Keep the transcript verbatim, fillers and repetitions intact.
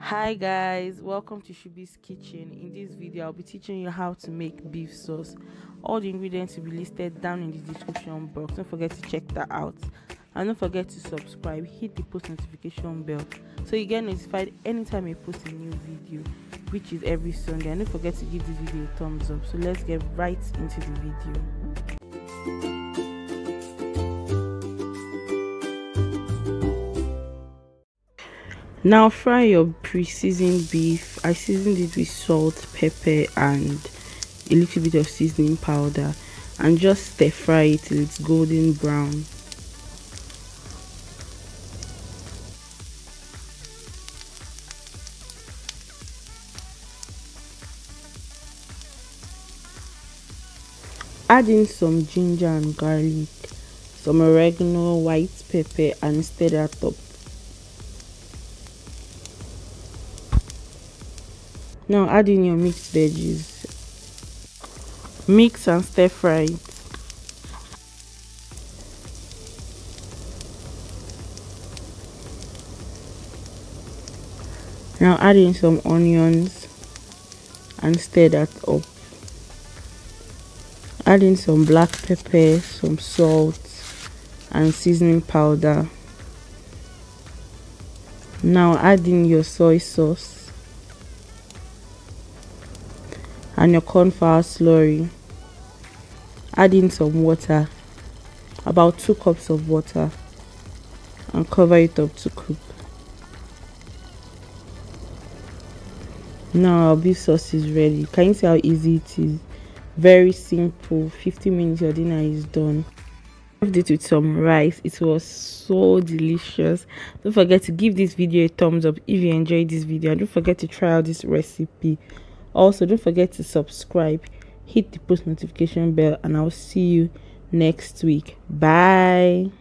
Hi guys, welcome to Subby's Kitchen. In this video I'll be teaching you how to make beef sauce. All the ingredients will be listed down in the description box. Don't forget to check that out and don't forget to subscribe. Hit the post notification bell so you get notified anytime I post a new video, which is every Sunday. And don't forget to give this video a thumbs up. So let's get right into the video. Now fry your pre-seasoned beef. I seasoned it with salt, pepper and a little bit of seasoning powder, and just stir fry it till it's golden brown. Add in some ginger and garlic, some oregano, white pepper and stir that up. Now add in your mixed veggies. Mix and stir fry it. Now add in some onions and stir that up. Add in some black pepper, some salt and seasoning powder. Now add in your soy sauce and your cornflour slurry. Add in some water, about two cups of water, and cover it up to cook. Now our beef sauce is ready. Can you see how easy it is? Very simple. fifteen minutes, your dinner is done. Served it with some rice. It was so delicious. Don't forget to give this video a thumbs up if you enjoyed this video, and don't forget to try out this recipe. Also, don't forget to subscribe, hit the post notification bell, and I'll see you next week. Bye.